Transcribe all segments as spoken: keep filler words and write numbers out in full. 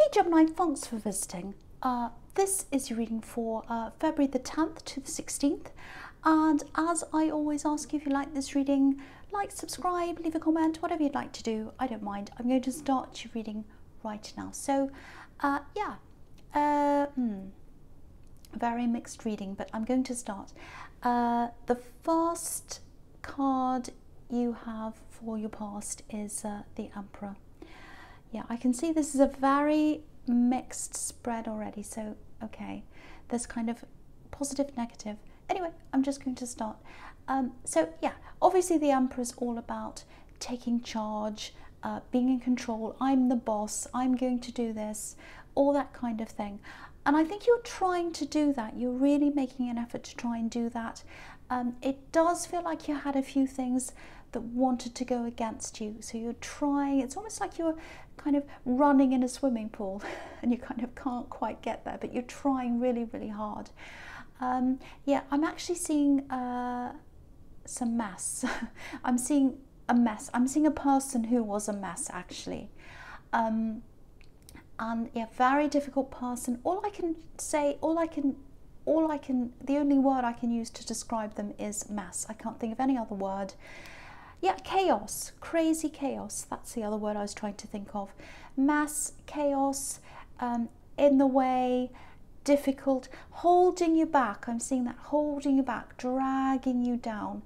Hey Gemini, thanks for visiting. Uh, this is your reading for uh, February the tenth to the sixteenth. And as I always ask you, if you like this reading, like, subscribe, leave a comment, whatever you'd like to do. I don't mind. I'm going to start your reading right now. So, uh, yeah, uh, hmm. very mixed reading, but I'm going to start. Uh, the first card you have for your past is uh, the Emperor. Yeah, I can see this is a very mixed spread already, so okay, there's kind of positive, negative. Anyway, I'm just going to start. Um, so yeah, obviously the Emperor is all about taking charge, uh, being in control, I'm the boss, I'm going to do this, all that kind of thing. And I think you're trying to do that, you're really making an effort to try and do that. Um, it does feel like you had a few things that wanted to go against you, so you're trying, it's almost like you're kind of running in a swimming pool and you kind of can't quite get there, but you're trying really, really hard. Um, yeah, I'm actually seeing uh, some mess. I'm seeing a mess. I'm seeing a person who was a mess, actually. Um, and yeah, very difficult person. All I can say, all I can all I can the only word I can use to describe them is mess. I can't think of any other word. Yeah, chaos, crazy chaos. That's the other word I was trying to think of. Mass, chaos, um, in the way, difficult, holding you back. I'm seeing that, holding you back, dragging you down.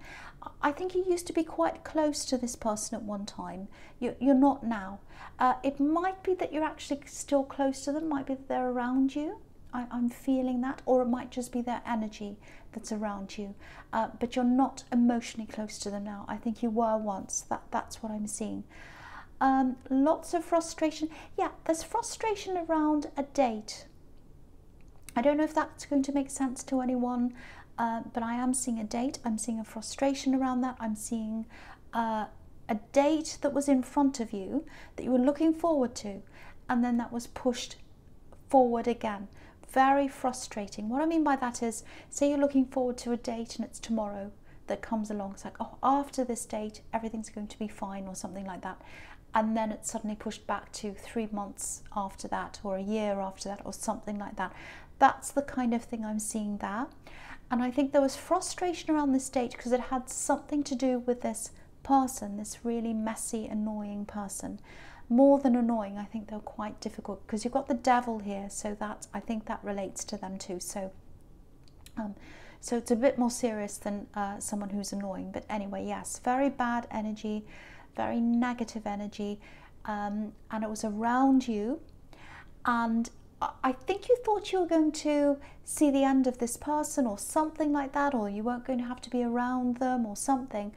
I think you used to be quite close to this person at one time. You, you're not now. Uh, it might be that you're actually still close to them, might be that they're around you. I, I'm feeling that, or it might just be their energy that's around you, uh, but you're not emotionally close to them now. I think you were once, that, that's what I'm seeing. Um, lots of frustration. Yeah, there's frustration around a date. I don't know if that's going to make sense to anyone, uh, but I am seeing a date, I'm seeing a frustration around that, I'm seeing uh, a date that was in front of you, that you were looking forward to, and then that was pushed forward again. Very frustrating. What I mean by that is, say you're looking forward to a date and it's tomorrow that comes along. It's like, oh, after this date, everything's going to be fine or something like that. And then it's suddenly pushed back to three months after that or a year after that or something like that. That's the kind of thing I'm seeing there. And I think there was frustration around this date because it had something to do with this person, this really messy, annoying person. More than annoying, I think they're quite difficult because you've got the devil here, so that I think that relates to them too. So, um, so it's a bit more serious than uh, someone who's annoying. But anyway, yes, very bad energy, very negative energy, um, and it was around you. And I think you thought you were going to see the end of this person or something like that, or you weren't going to have to be around them or something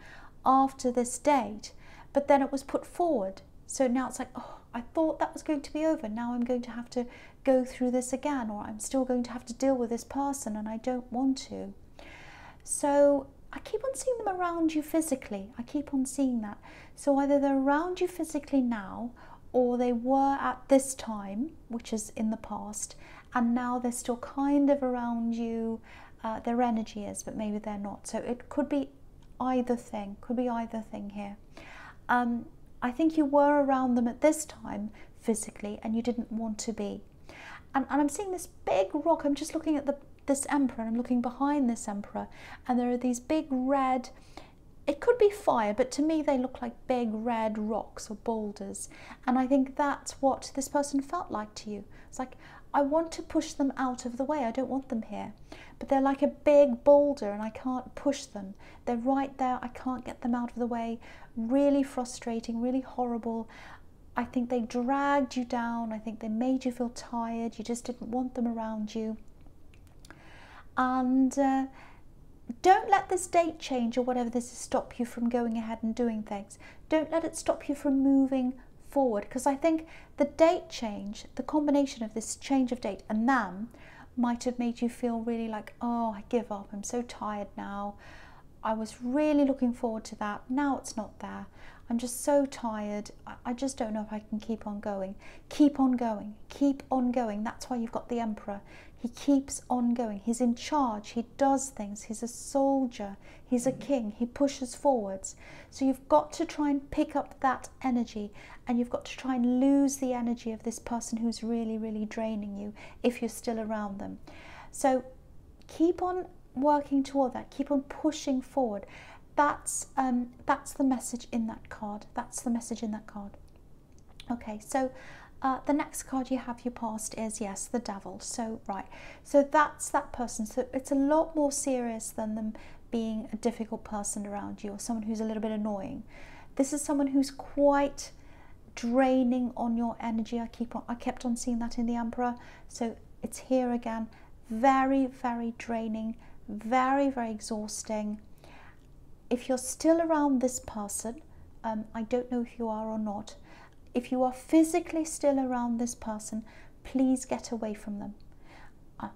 after this date. But then it was put forward. So now it's like, oh, I thought that was going to be over. Now I'm going to have to go through this again, or I'm still going to have to deal with this person and I don't want to. So I keep on seeing them around you physically. I keep on seeing that. So either they're around you physically now, or they were at this time, which is in the past, and now they're still kind of around you. Uh, their energy is, but maybe they're not. So it could be either thing, could be either thing here. Um, I think you were around them at this time physically and you didn't want to be. And, and I'm seeing this big rock. I'm just looking at the, this Emperor, and I'm looking behind this Emperor, and there are these big red, it could be fire, but to me they look like big red rocks or boulders. And I think that's what this person felt like to you. It's like, I want to push them out of the way. I don't want them here. But they're like a big boulder and I can't push them. They're right there. I can't get them out of the way. Really frustrating, really horrible. I think they dragged you down. I think they made you feel tired. You just didn't want them around you. And uh, don't let this date change or whatever this is stop you from going ahead and doing things. Don't let it stop you from moving forward, because I think the date change, the combination of this change of date and them, might have made you feel really like, oh, I give up, I'm so tired now. I was really looking forward to that, now it's not there. I'm just so tired. I just don't know if I can keep on going. Keep on going. Keep on going. That's why you've got the Emperor. He keeps on going. He's in charge. He does things. He's a soldier. He's a king. He pushes forwards. So you've got to try and pick up that energy, and you've got to try and lose the energy of this person who's really, really draining you if you're still around them. So keep on working toward that. Keep on pushing forward. That's, um, that's the message in that card. That's the message in that card. Okay, so uh, the next card you have, your past, is, yes, the Devil. So, right, so that's that person. So it's a lot more serious than them being a difficult person around you or someone who's a little bit annoying. This is someone who's quite draining on your energy. I, keep on, I kept on seeing that in the Emperor. So it's here again. Very, very draining. Very, very exhausting. If you're still around this person, um, I don't know if you are or not, if you are physically still around this person, please get away from them.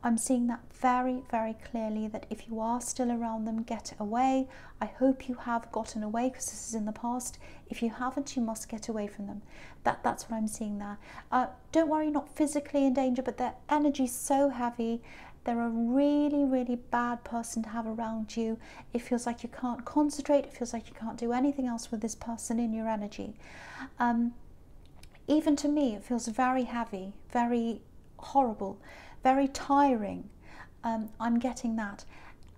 I'm seeing that very, very clearly, that if you are still around them, get away. I hope you have gotten away, because this is in the past. If you haven't, you must get away from them. That, that's what I'm seeing there. Uh, don't worry, you're not physically in danger, but their energy's so heavy. They're a really, really bad person to have around you. It feels like you can't concentrate. It feels like you can't do anything else with this person in your energy. Um, even to me, it feels very heavy, very horrible, very tiring. Um, I'm getting that.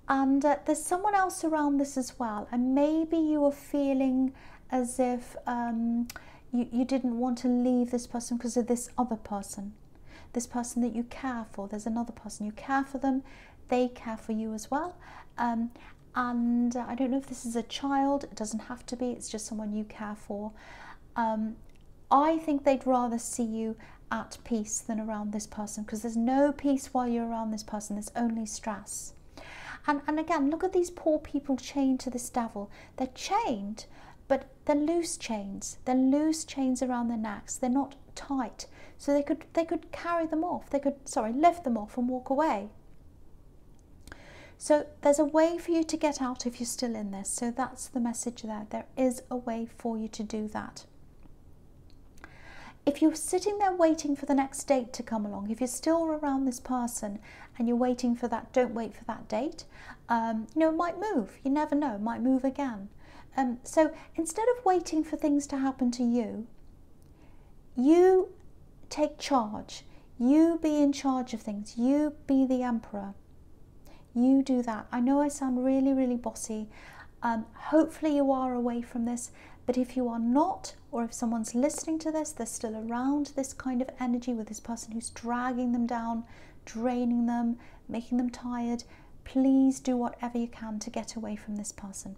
And uh, there's someone else around this as well. And maybe you are feeling as if um, you, you didn't want to leave this person because of this other person. This person that you care for, there's another person, you care for them, they care for you as well. Um, and I don't know if this is a child, it doesn't have to be, it's just someone you care for. Um, I think they'd rather see you at peace than around this person, because there's no peace while you're around this person, there's only stress. And, and again, look at these poor people chained to this Devil. They're chained, but they're loose chains. They're loose chains around their necks, they're not tight. So they could, they could carry them off, they could, sorry, lift them off and walk away. So there's a way for you to get out if you're still in this. So that's the message there. There is a way for you to do that. If you're sitting there waiting for the next date to come along, if you're still around this person and you're waiting for that, don't wait for that date. Um, you know, it might move, you never know, it might move again. Um, so instead of waiting for things to happen to you, you take charge. You be in charge of things. You be the Emperor. You do that. I know I sound really, really bossy. Um, hopefully you are away from this, but if you are not, or if someone's listening to this, they're still around this kind of energy with this person who's dragging them down, draining them, making them tired, please do whatever you can to get away from this person.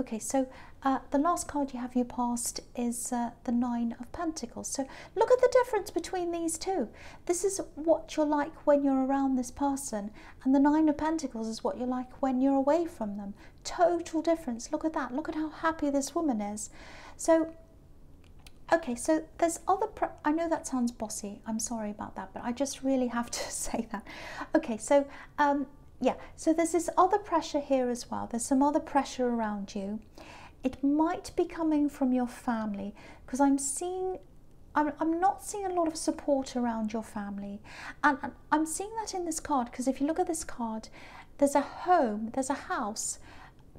Okay, so uh, the last card you have, your past, is uh, the Nine of Pentacles. So look at the difference between these two. This is what you're like when you're around this person, and the Nine of Pentacles is what you're like when you're away from them. Total difference. Look at that. Look at how happy this woman is. So, okay, so there's other, pr I know that sounds bossy. I'm sorry about that, but I just really have to say that. Okay, so... Um, Yeah, so there's this other pressure here as well. There's some other pressure around you. It might be coming from your family, because I'm seeing, I'm, I'm not seeing a lot of support around your family. And, and I'm seeing that in this card, because if you look at this card, there's a home, there's a house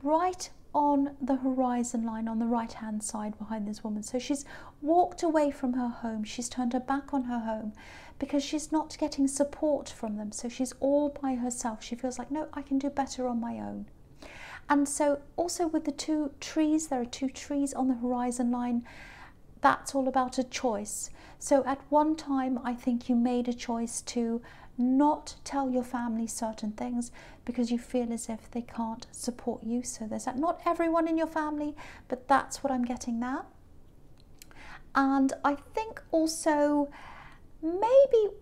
right on the horizon line on the right-hand side behind this woman. So she's walked away from her home. She's turned her back on her home, because she's not getting support from them. So she's all by herself. She feels like, no, I can do better on my own. And so also with the two trees, there are two trees on the horizon line. That's all about a choice. So at one time, I think you made a choice to not tell your family certain things because you feel as if they can't support you. So there's that, not everyone in your family, but that's what I'm getting there. And I think also, maybe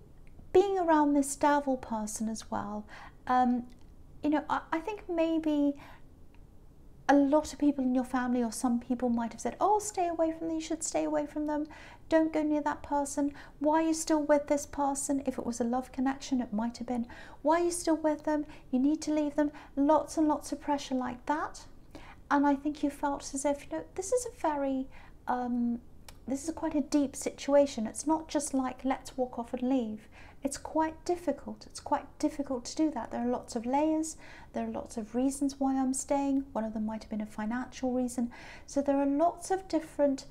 being around this Devil person as well, um, you know, I, I think maybe a lot of people in your family, or some people, might have said, oh, stay away from them, you should stay away from them, don't go near that person, why are you still with this person? If it was a love connection, it might have been, why are you still with them, you need to leave them, lots and lots of pressure like that. And I think you felt as if, you know, this is a very um, this is quite a deep situation. It's not just like, let's walk off and leave. It's quite difficult. It's quite difficult to do that. There are lots of layers. There are lots of reasons why I'm staying. One of them might have been a financial reason. So there are lots of different,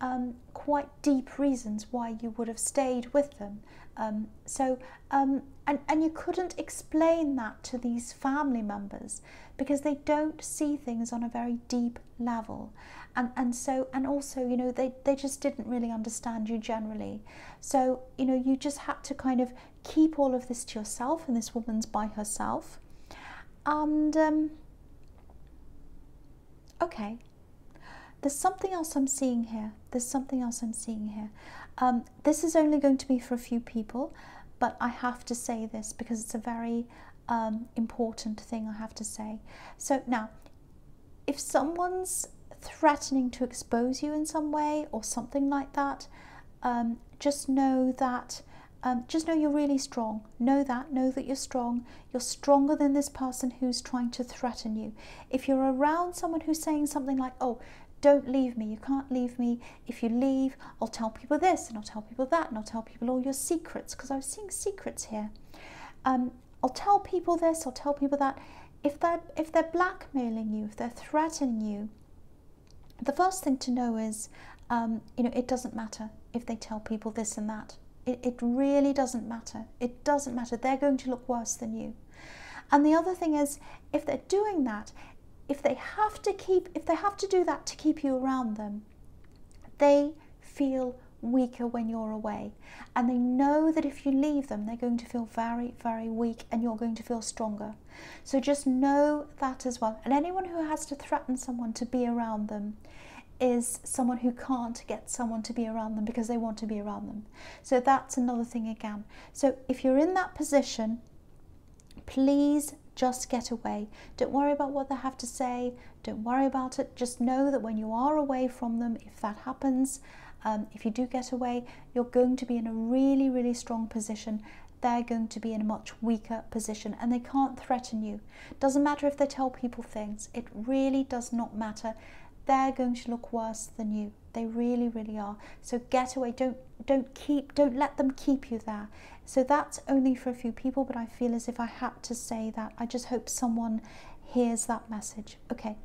um, quite deep reasons why you would have stayed with them. Um, so, um, and, and you couldn't explain that to these family members because they don't see things on a very deep level. And, and so, and also, you know, they, they just didn't really understand you generally. So, you know, you just had to kind of keep all of this to yourself, and this woman's by herself. And, um, okay. There's something else I'm seeing here. There's something else I'm seeing here. Um, this is only going to be for a few people, but I have to say this because it's a very um, important thing I have to say. So now, if someone's threatening to expose you in some way or something like that, um, just know that, um, just know you're really strong. Know that, know that you're strong. You're stronger than this person who's trying to threaten you. If you're around someone who's saying something like, oh, don't leave me, you can't leave me. If you leave, I'll tell people this and I'll tell people that and I'll tell people all your secrets, because I was seeing secrets here. Um, I'll tell people this, I'll tell people that. If they're, if they're blackmailing you, if they're threatening you, the first thing to know is, um, you know, it doesn't matter if they tell people this and that. It, it really doesn't matter. It doesn't matter. They're going to look worse than you. And the other thing is, if they're doing that, if they have to keep, if they have to do that to keep you around them, they feel weaker when you're away. And they know that if you leave them, they're going to feel very, very weak and you're going to feel stronger. So just know that as well. And anyone who has to threaten someone to be around them is someone who can't get someone to be around them because they want to be around them. So that's another thing again. So if you're in that position, please just get away. Don't worry about what they have to say. Don't worry about it. Just know that when you are away from them, if that happens, um, if you do get away, you're going to be in a really, really strong position. They're going to be in a much weaker position and they can't threaten you. It doesn't matter if they tell people things. It really does not matter. They're going to look worse than you. They really, really are. So get away. Don't, don't keep, don't let them keep you there. So that's only for a few people, but I feel as if I had to say that. I just hope someone hears that message. Okay.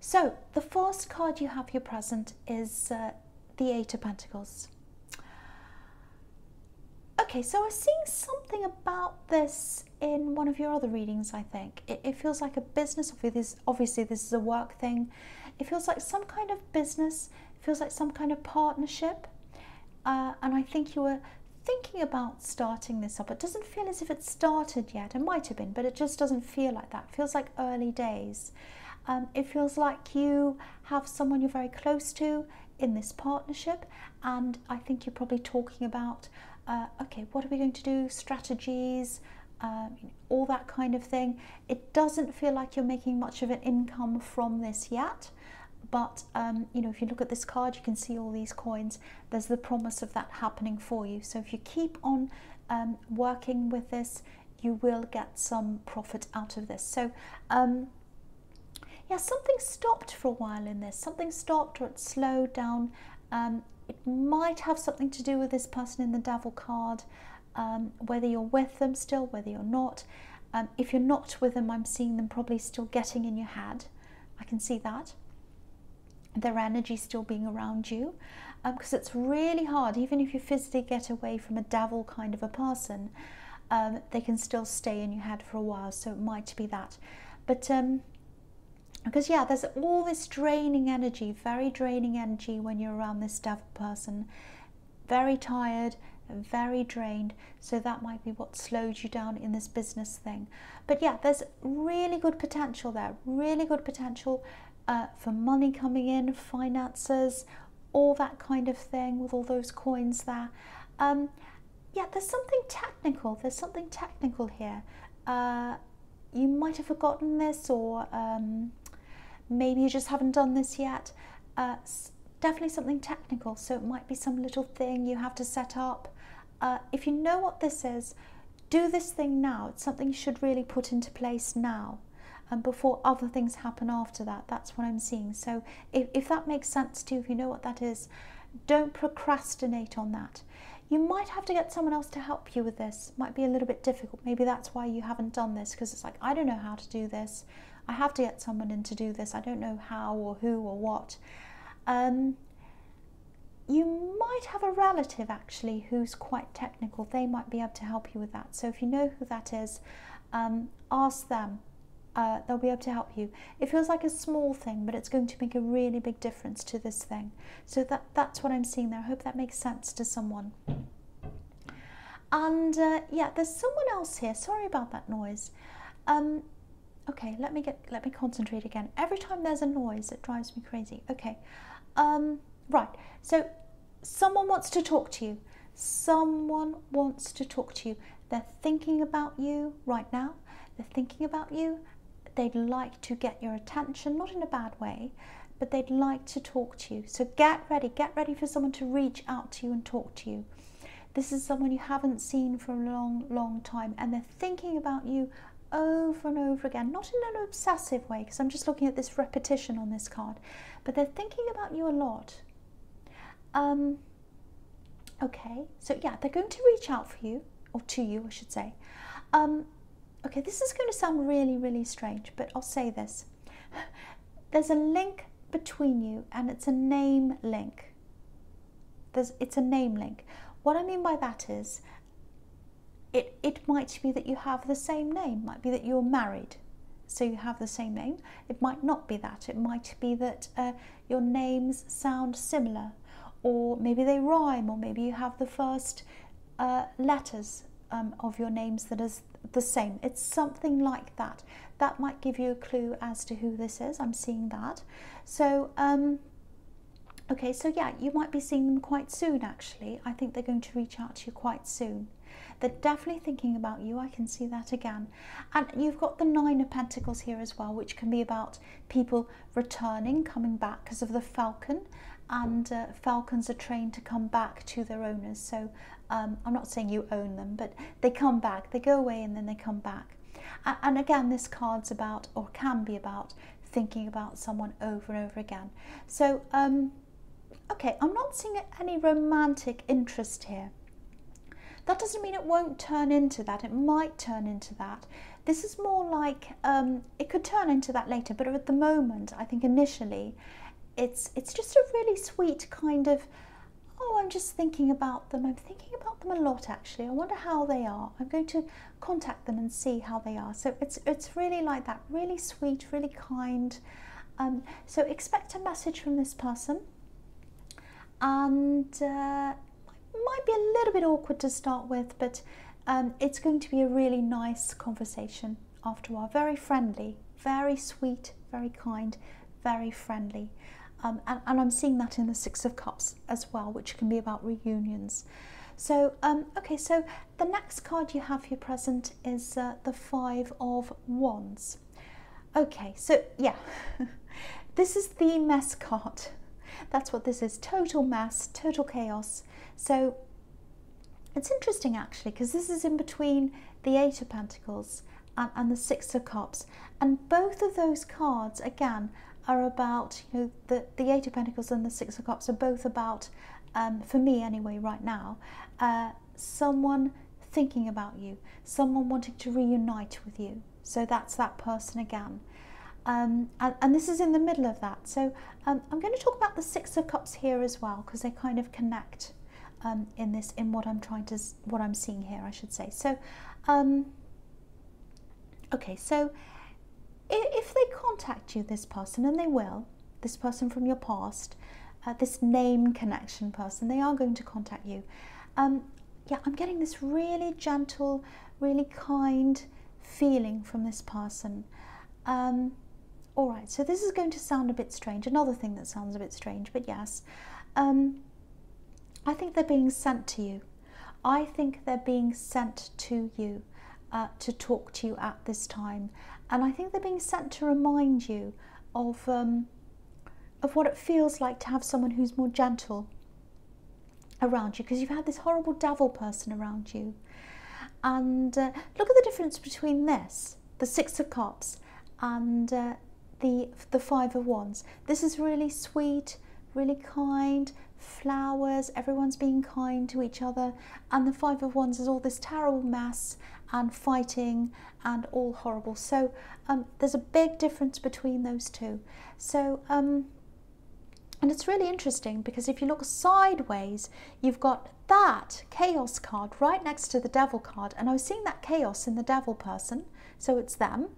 So the first card you have here present is uh, the Eight of Pentacles. Okay, so I was seeing something about this in one of your other readings, I think. It, it feels like a business. Obviously this is a work thing. It feels like some kind of business. It feels like some kind of partnership. Uh, and I think you were thinking about starting this up. It doesn't feel as if it started yet. It might have been, but it just doesn't feel like that. It feels like early days. Um, it feels like you have someone you're very close to in this partnership. And I think you're probably talking about, uh, okay, what are we going to do? Strategies, um, all that kind of thing. It doesn't feel like you're making much of an income from this yet. But, um, you know, if you look at this card, you can see all these coins. There's the promise of that happening for you. So if you keep on um, working with this, you will get some profit out of this. So, um, yeah, something stopped for a while in this. Something stopped or it slowed down. Um, it might have something to do with this person in the Devil card, um, whether you're with them still, whether you're not. Um, if you're not with them, I'm seeing them probably still getting in your head. I can see that. Their energy still being around you, because um, it's really hard, even if you physically get away from a devil kind of a person, um, they can still stay in your head for a while, so it might be that. But um, because yeah, there's all this draining energy, very draining energy when you're around this devil person, very tired, very drained, so that might be what slowed you down in this business thing. But yeah, there's really good potential there, really good potential Uh, for money coming in, finances, all that kind of thing with all those coins there. Um, yeah, there's something technical. There's something technical here. Uh, you might have forgotten this, or um, maybe you just haven't done this yet. Uh, definitely something technical. So it might be some little thing you have to set up. Uh, if you know what this is, do this thing now. It's something you should really put into place now. and before other things happen after that. That's what I'm seeing. So if, if that makes sense to you, if you know what that is, don't procrastinate on that. You might have to get someone else to help you with this. Might be a little bit difficult. Maybe that's why you haven't done this, because it's like, I don't know how to do this. I have to get someone in to do this. I don't know how or who or what. Um, you might have a relative actually who's quite technical. They might be able to help you with that. So if you know who that is, um, ask them. Uh, they'll be able to help you. It feels like a small thing, but it's going to make a really big difference to this thing. So that, that's what I'm seeing there. I hope that makes sense to someone. And uh, yeah, there's someone else here. Sorry about that noise. Um, okay, let me get let me concentrate again. Every time there's a noise, it drives me crazy. Okay, um, right. So someone wants to talk to you. Someone wants to talk to you. They're thinking about you right now. They're thinking about you. They'd like to get your attention, not in a bad way, but they'd like to talk to you. So get ready, get ready for someone to reach out to you and talk to you. This is someone you haven't seen for a long, long time, and they're thinking about you over and over again, not in an obsessive way, because I'm just looking at this repetition on this card, but they're thinking about you a lot. Um, okay, so yeah, they're going to reach out for you, or to you, I should say. Um, Okay, this is going to sound really, really strange, but I'll say this. There's a link between you, and it's a name link. There's, it's a name link. What I mean by that is, it, it might be that you have the same name. It might be that you're married, so you have the same name. It might not be that. It might be that uh, your names sound similar, or maybe they rhyme, or maybe you have the first uh, letters um, of your names that is the same. It's something like that. That might give you a clue as to who this is. I'm seeing that. So, um, okay, so yeah, you might be seeing them quite soon, actually. I think they're going to reach out to you quite soon. They're definitely thinking about you. I can see that again. And you've got the Nine of Pentacles here as well, which can be about people returning, coming back because of the falcon. And uh, falcons are trained to come back to their owners. So um, I'm not saying you own them, but they come back, they go away and then they come back. And, and again, this card's about, or can be about, thinking about someone over and over again. So, um, okay, I'm not seeing any romantic interest here. That doesn't mean it won't turn into that. It might turn into that. This is more like, um, it could turn into that later, but at the moment, I think initially, It's, it's just a really sweet kind of, oh, I'm just thinking about them. I'm thinking about them a lot, actually. I wonder how they are. I'm going to contact them and see how they are. So it's, it's really like that, really sweet, really kind. Um, so expect a message from this person. And uh, might be a little bit awkward to start with, but um, it's going to be a really nice conversation after a while. Very friendly, very sweet, very kind, very friendly. Um, and, and I'm seeing that in the Six of Cups as well, which can be about reunions. So, um, okay, so the next card you have here present is uh, the Five of Wands. Okay, so yeah, this is the mess card. That's what this is, total mess, total chaos. So it's interesting actually, because this is in between the Eight of Pentacles and, and the Six of Cups. And both of those cards, again, are about, you know, the, the Eight of Pentacles and the Six of Cups are both about, um, for me anyway right now, uh, someone thinking about you, someone wanting to reunite with you. So that's that person again. Um, and, and this is in the middle of that. So um, I'm going to talk about the Six of Cups here as well, because they kind of connect um, in this, in what I'm trying to, what I'm seeing here, I should say. So, um, okay, so if they contact you, this person, and they will, this person from your past, uh, this name connection person, they are going to contact you. Um, yeah, I'm getting this really gentle, really kind feeling from this person. Um, all right, so this is going to sound a bit strange, another thing that sounds a bit strange, but yes. Um, I think they're being sent to you. I think they're being sent to you uh, to talk to you at this time. And I think they're being sent to remind you of, um, of what it feels like to have someone who's more gentle around you, because you've had this horrible devil person around you. And uh, look at the difference between this, the Six of Cups, and uh, the, the Five of Wands. This is really sweet, really kind, flowers, everyone's being kind to each other, and the Five of Wands is all this terrible mess and fighting and all horrible. So um, there's a big difference between those two. So um, and it's really interesting because if you look sideways, you've got that chaos card right next to the devil card, and I was seeing that chaos in the devil person, so it's them.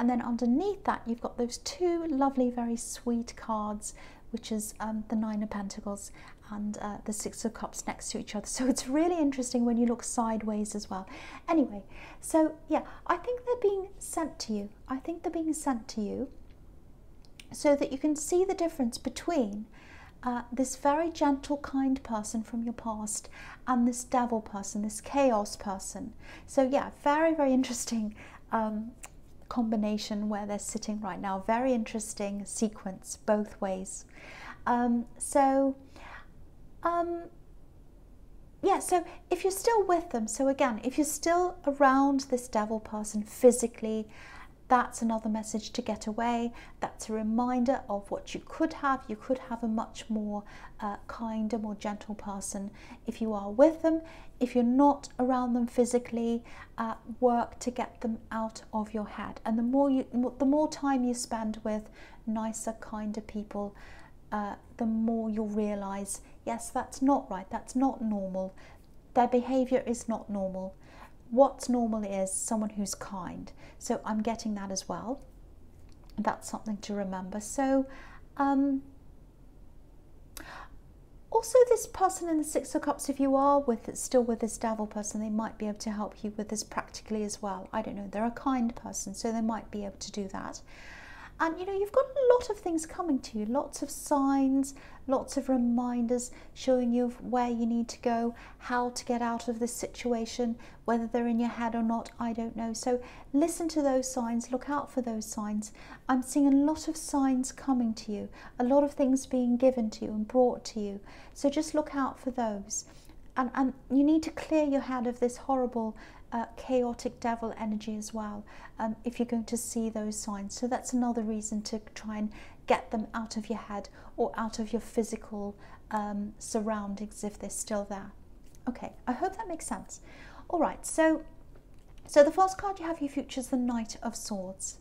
And then underneath that you've got those two lovely, very sweet cards, which is um, the Nine of Pentacles and uh, the Six of Cups next to each other. So it's really interesting when you look sideways as well. Anyway, so yeah, I think they're being sent to you. I think they're being sent to you so that you can see the difference between uh, this very gentle, kind person from your past and this devil person, this chaos person. So yeah, very, very interesting um, combination where they're sitting right now. Very interesting sequence both ways. Um, so um, yeah, so if you're still with them, so again, if you're still around this devil person physically, that's another message to get away. That's a reminder of what you could have. You could have a much more uh, kinder, more gentle person if you are with them. If you're not around them physically, uh, work to get them out of your head. And the more you, the more time you spend with nicer, kinder people, uh, the more you'll realize, yes, that's not right. That's not normal. Their behavior is not normal. What's normal is someone who's kind. So I'm getting that as well. That's something to remember. So um, also this person in the Six of Cups, if you are with still with this devil person, they might be able to help you with this practically as well. I don't know, they're a kind person, so they might be able to do that. And you know, you've got a lot of things coming to you, lots of signs, lots of reminders showing you where you need to go, how to get out of this situation, whether they're in your head or not, I don't know. So listen to those signs, look out for those signs. I'm seeing a lot of signs coming to you, a lot of things being given to you and brought to you. So just look out for those. And, and you need to clear your head of this horrible Uh, chaotic devil energy as well, um, if you're going to see those signs. So that's another reason to try and get them out of your head or out of your physical um, surroundings if they're still there. Okay, I hope that makes sense. All right, so so the first card you have in your future is the Knight of Swords.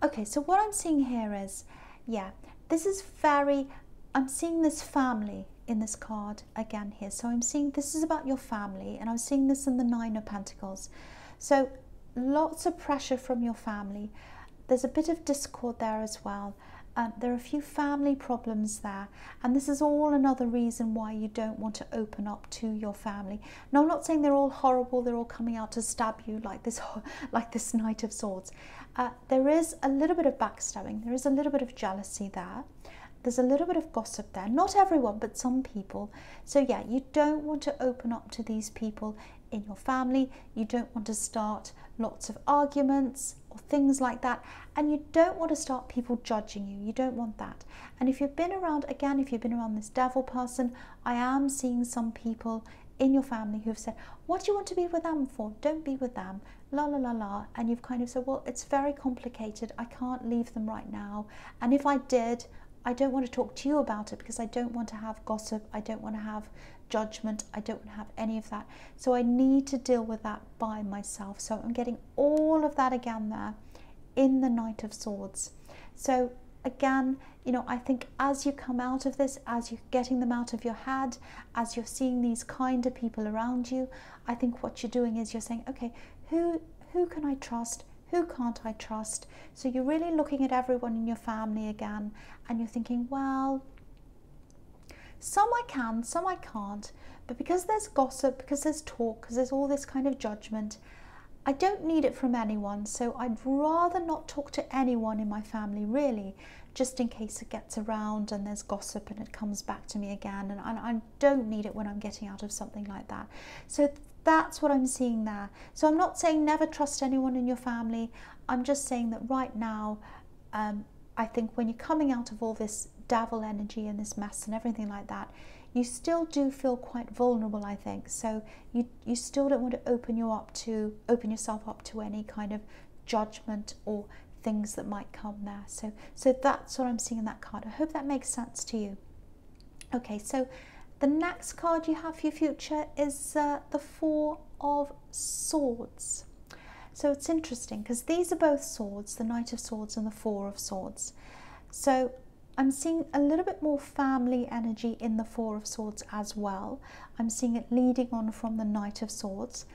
Okay, so what I'm seeing here is, yeah, this is very, I'm seeing this family in this card again here. So I'm seeing this is about your family, and I'm seeing this in the Nine of Pentacles. So lots of pressure from your family. There's a bit of discord there as well. Um, there are a few family problems there, and this is all another reason why you don't want to open up to your family. Now, I'm not saying they're all horrible, they're all coming out to stab you like this, like this Knight of Swords. Uh, there is a little bit of backstabbing, there is a little bit of jealousy there. There's a little bit of gossip there. Not everyone, but some people. So yeah, you don't want to open up to these people in your family. You don't want to start lots of arguments or things like that. And you don't want to start people judging you. You don't want that. And if you've been around, again, if you've been around this devil person, I am seeing some people in your family who've said, what do you want to be with them for? Don't be with them, la la la la. And you've kind of said, well, it's very complicated. I can't leave them right now. And if I did, I don't want to talk to you about it because I don't want to have gossip, I don't want to have judgment, I don't want to have any of that. So I need to deal with that by myself. So I'm getting all of that again there in the Knight of Swords. So again, you know, I think as you come out of this, as you're getting them out of your head, as you're seeing these kinder people around you, I think what you're doing is you're saying, okay, who, who can I trust? Who can't I trust? So you're really looking at everyone in your family again, and you're thinking, well, some I can, some I can't, but because there's gossip, because there's talk, because there's all this kind of judgment, I don't need it from anyone, so I'd rather not talk to anyone in my family, really, just in case it gets around and there's gossip and it comes back to me again, and I don't need it when I'm getting out of something like that. So that's what I'm seeing there. So I'm not saying never trust anyone in your family. I'm just saying that right now, um, I think when you're coming out of all this devil energy and this mess and everything like that, you still do feel quite vulnerable, I think. So you, you still don't want to open you up to, open yourself up to any kind of judgment or things that might come there. So, so that's what I'm seeing in that card. I hope that makes sense to you. Okay, so the next card you have for your future is uh, the Four of Swords. So it's interesting because these are both swords, the Knight of Swords and the Four of Swords. So I'm seeing a little bit more family energy in the Four of Swords as well. I'm seeing it leading on from the Knight of Swords.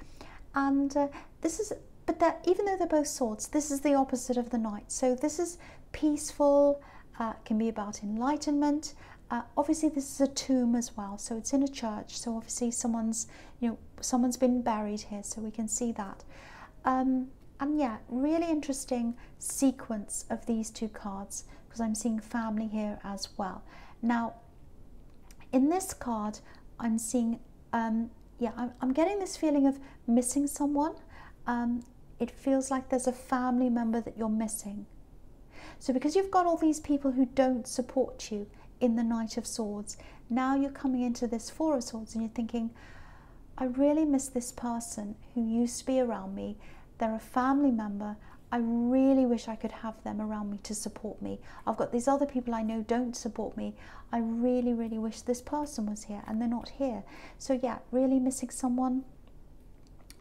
And uh, this is, but that even though they're both swords, this is the opposite of the Knight. So this is peaceful, uh, can be about enlightenment. Uh, obviously this is a tomb as well, so it's in a church. So obviously someone's, you know, someone's been buried here, so we can see that. Um, and yeah, really interesting sequence of these two cards, because I'm seeing family here as well. Now, in this card, I'm seeing, um, yeah, I'm, I'm getting this feeling of missing someone. Um, it feels like there's a family member that you're missing. So because you've got all these people who don't support you in the Knight of Swords, now you're coming into this Four of Swords and you're thinking, I really miss this person who used to be around me. They're a family member. I really wish I could have them around me to support me. I've got these other people I know don't support me. I really, really wish this person was here, and they're not here. So yeah, really missing someone.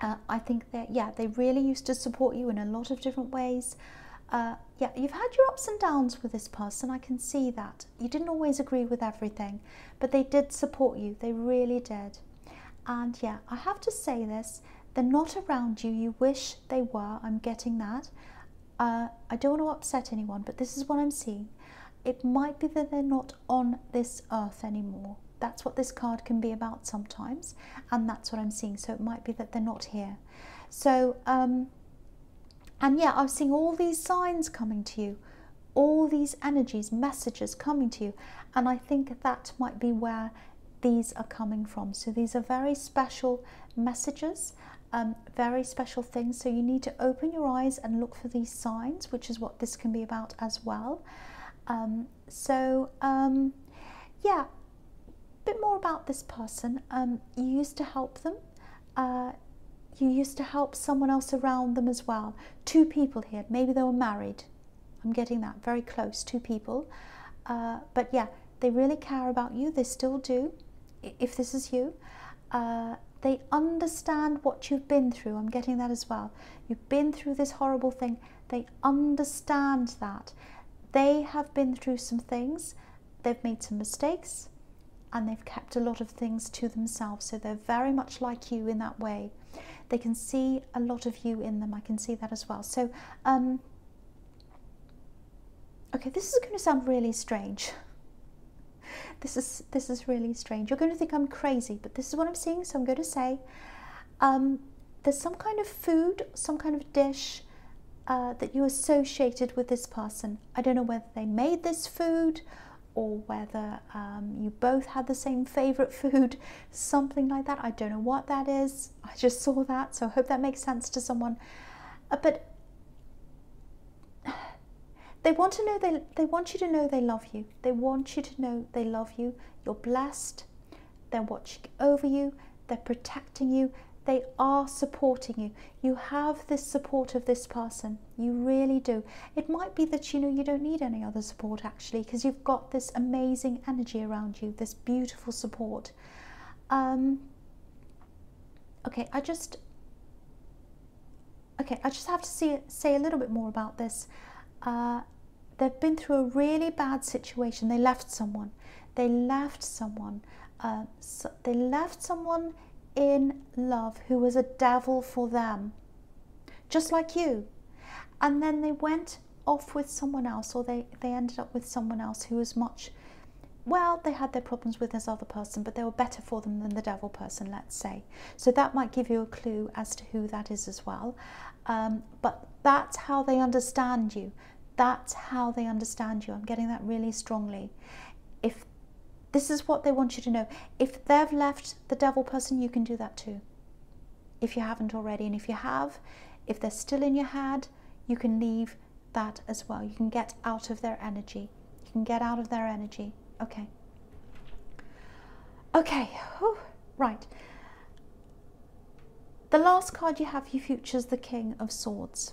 Uh, I think that, yeah, they really used to support you in a lot of different ways. Uh, yeah, you've had your ups and downs with this person. I can see that. You didn't always agree with everything, but they did support you. They really did. And yeah, I have to say this, they're not around you. You wish they were, I'm getting that. Uh, I don't want to upset anyone, but this is what I'm seeing. It might be that they're not on this earth anymore. That's what this card can be about sometimes. And that's what I'm seeing. So it might be that they're not here. So, um, and yeah, I'm seeing all these signs coming to you, all these energies, messages coming to you. And I think that might be where these are coming from. So these are very special messages, um, very special things. So you need to open your eyes and look for these signs, which is what this can be about as well. Um, so um, yeah, a bit more about this person. Um, you used to help them. Uh, you used to help someone else around them as well. Two people here, maybe they were married. I'm getting that, very close, two people. Uh, but yeah, they really care about you, they still do. If this is you, uh, they understand what you've been through. I'm getting that as well. You've been through this horrible thing. They understand that. They have been through some things. They've made some mistakes and they've kept a lot of things to themselves. So they're very much like you in that way. They can see a lot of you in them. I can see that as well. So, um, okay, this is going to sound really strange. This is, this is really strange. You're going to think I'm crazy, but this is what I'm seeing. So I'm going to say um, there's some kind of food, some kind of dish uh, that you associated with this person. I don't know whether they made this food or whether um, you both had the same favorite food, something like that. I don't know what that is. I just saw that. So I hope that makes sense to someone. Uh, but They want to know they, they want you to know they love you. They want you to know they love you. You're blessed. They're watching over you. They're protecting you. They are supporting you. You have this support of this person. You really do. It might be that you know you don't need any other support actually, because you've got this amazing energy around you, this beautiful support. Um, okay, I just okay, I just have to see, say a little bit more about this. Uh, They've been through a really bad situation. They left someone. They left someone. Uh, so they left someone in love who was a devil for them, just like you. And then they went off with someone else, or they, they ended up with someone else who was much, well, they had their problems with this other person, but they were better for them than the devil person, let's say. So that might give you a clue as to who that is as well. Um, but that's how they understand you. That's how they understand you. I'm getting that really strongly. If this is what they want you to know, if they've left the devil person, you can do that too, if you haven't already. And if you have, if they're still in your head, you can leave that as well. You can get out of their energy. You can get out of their energy. Okay. Okay. Whew. Right. The last card you have for your future is the King of Swords.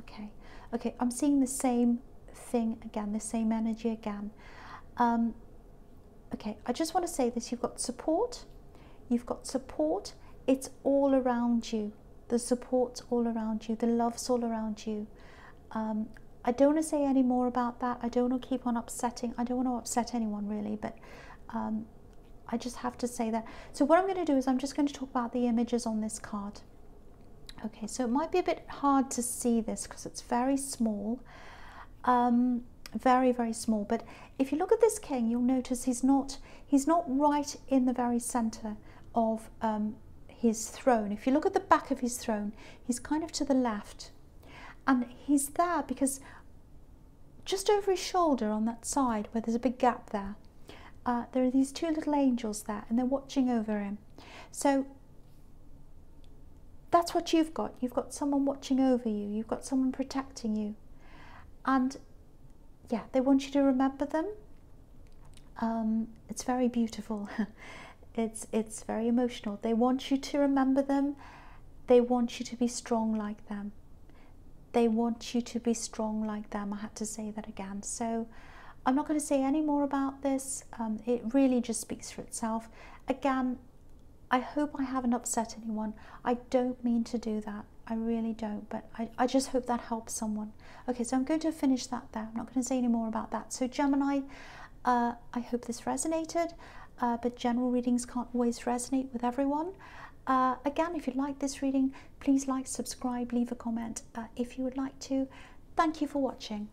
Okay. Okay, I'm seeing the same thing again, the same energy again. Um, okay, I just want to say this, you've got support, you've got support, it's all around you. The support's all around you, the love's all around you. Um, I don't want to say any more about that. I don't want to keep on upsetting. I don't want to upset anyone really, but um, I just have to say that. So what I'm going to do is I'm just going to talk about the images on this card. Okay, so it might be a bit hard to see this because it's very small, um, very, very small. But if you look at this king, you'll notice he's not, he's not right in the very center of um, his throne. If you look at the back of his throne, he's kind of to the left. And he's there because just over his shoulder on that side where there's a big gap there, uh, there are these two little angels there and they're watching over him. So that's what you've got. You've got someone watching over you. You've got someone protecting you. And yeah, they want you to remember them. Um, it's very beautiful. it's, it's very emotional. They want you to remember them. They want you to be strong like them. They want you to be strong like them. I had to say that again. So I'm not going to say any more about this. Um, it really just speaks for itself. Again, I hope I haven't upset anyone. I don't mean to do that. I really don't. But I, I just hope that helps someone. Okay, so I'm going to finish that there. I'm not going to say any more about that. So Gemini, uh, I hope this resonated. Uh, but general readings can't always resonate with everyone. Uh, again, if you like this reading, please like, subscribe, leave a comment uh, if you would like to. Thank you for watching.